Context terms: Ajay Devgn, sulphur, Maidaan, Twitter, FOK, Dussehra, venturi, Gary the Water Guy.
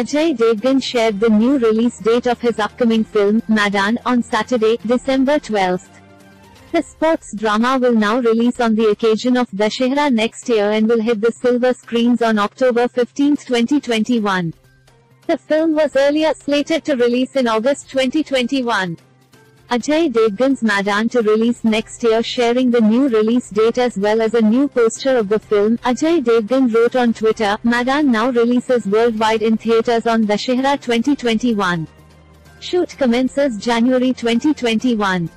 Ajay Devgn shared the new release date of his upcoming film, Maidaan, on Saturday, December 12. The sports drama will now release on the occasion of Dussehra next year and will hit the silver screens on October 15, 2021. The film was earlier slated to release in August 2021. Ajay Devgn's Maidaan to release next year, sharing the new release date as well as a new poster of the film. Ajay Devgn wrote on Twitter, "Maidaan now releases worldwide in theaters on Dussehra 2021. Shoot commences January 2021.